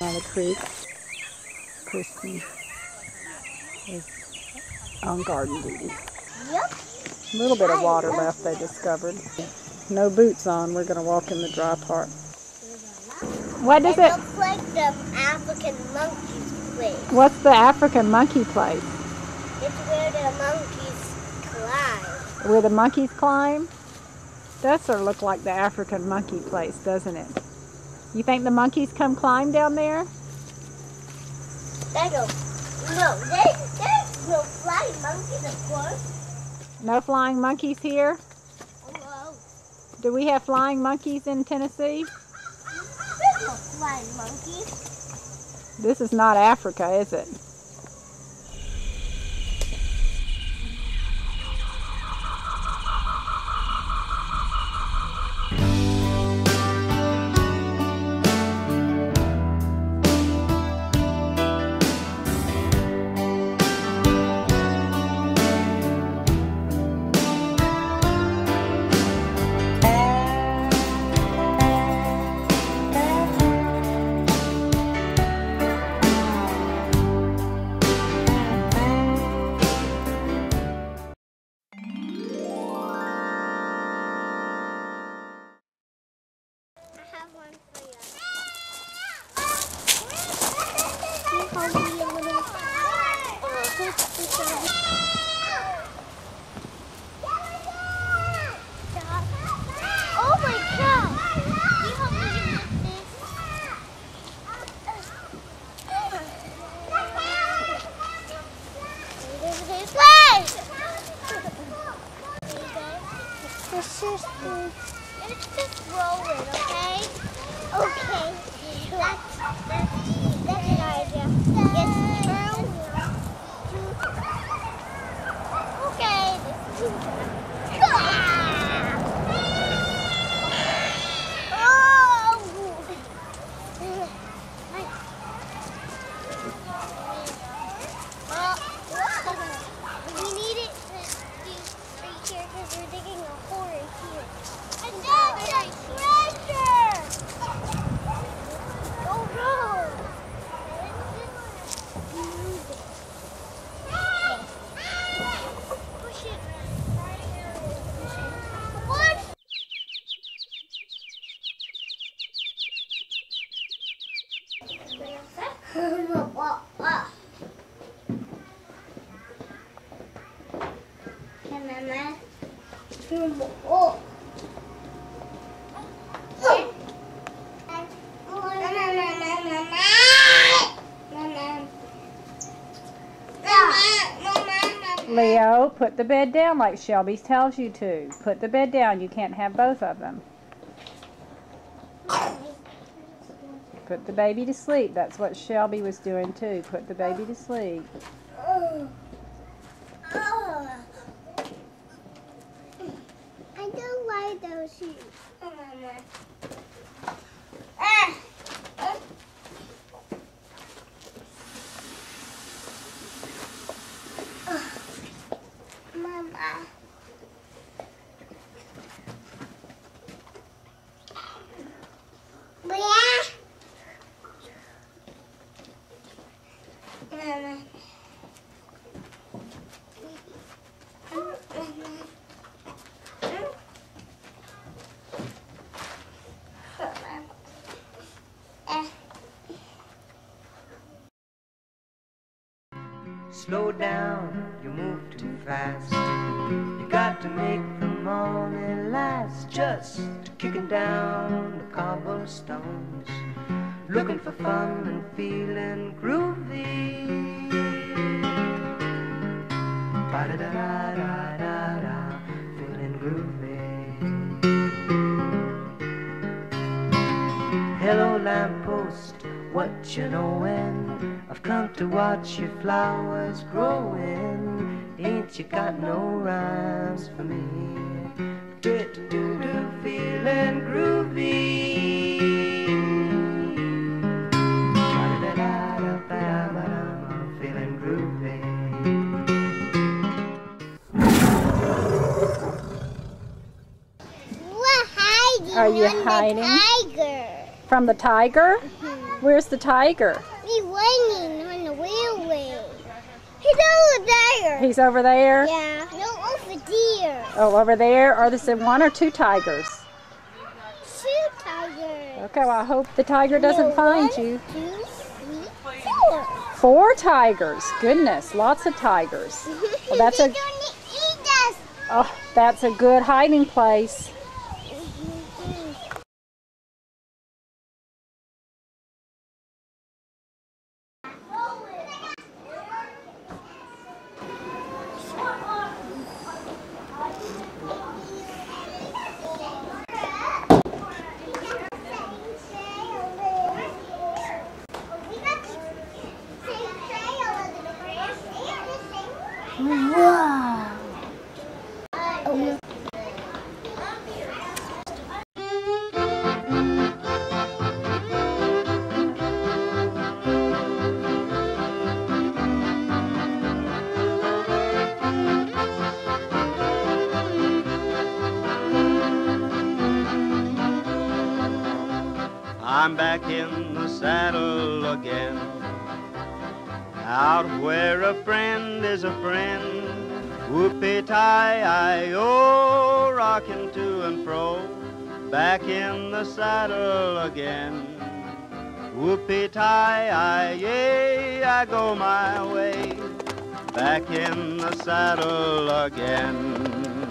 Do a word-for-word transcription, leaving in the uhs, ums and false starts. By the creek, Christie is on garden duty. Yep. A little bit of water left, they discovered. No boots on, we're going to walk in the dry part. What is it? It looks like the African monkey's place. What's the African monkey place? It's where the monkeys climb. Where the monkeys climb? Does sort of look like the African monkey place, doesn't it? You think the monkeys come climb down there? They don't. No, they, there's no flying monkeys, of course. No flying monkeys here? Hello. Do we have flying monkeys in Tennessee? There's no flying monkeys. This is not Africa, is it? Leo, put the bed down like Shelby tells you to. Put the bed down. You can't have both of them. Put the baby to sleep. That's what Shelby was doing too. Put the baby to sleep. Shoes. Oh, Mama. Ah. Ah. Oh. Mama. Yeah. Mama. Slow down, you move too fast. You got to make the morning last. Just kicking down the cobblestones, looking for fun and feeling groovy. Ba-da-da-da-da-da, feeling groovy. Hello, lamppost, what you knowin'? I've come to watch your flowers growing. Ain't you got no rhymes for me? Do-do-do-do, feeling groovy. Da-da-da-da-da-da-da, feeling groovy. We're hiding. Are you hiding from the tiger? From the tiger? Mm-hmm. Where's the tiger? He's waiting on the railway. He's over there. He's over there? Yeah. No, over there. Oh, over there? Are there one or two tigers? Two tigers. Okay, well, I hope the tiger doesn't no, find one, you. Two, three, four. Four tigers. Goodness, lots of tigers. Well, that's a. Oh, that's a good hiding place. Wow. Oh. I'm back in the saddle again, out where a friend is a friend. Whoopee-tie-i-o, rocking to and fro, back in the saddle again. Whoopee-tie-i-yay, I go my way, back in the saddle again.